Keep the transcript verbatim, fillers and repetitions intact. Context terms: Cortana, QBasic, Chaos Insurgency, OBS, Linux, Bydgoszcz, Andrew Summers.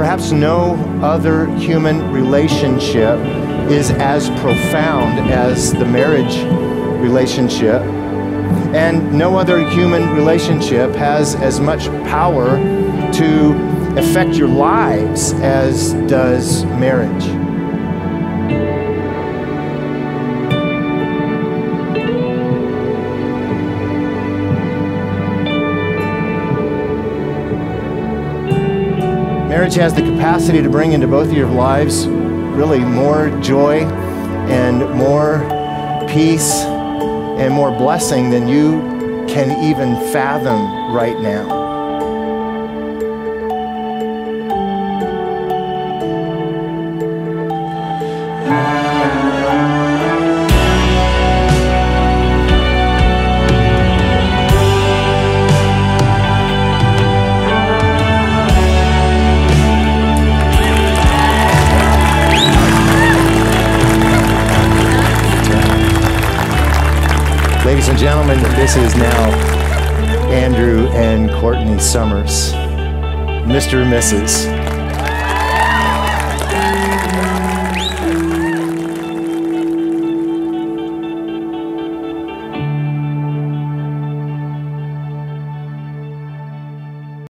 perhaps no other human relationship is as profound as the marriage relationship, and no other human relationship has as much power to affect your lives as does marriage. Marriage has the capacity to bring into both of your lives really more joy and more peace and more blessing than you can even fathom right now. Ladies and gentlemen, this is now Andrew and Courtney Summers, Mister and Missus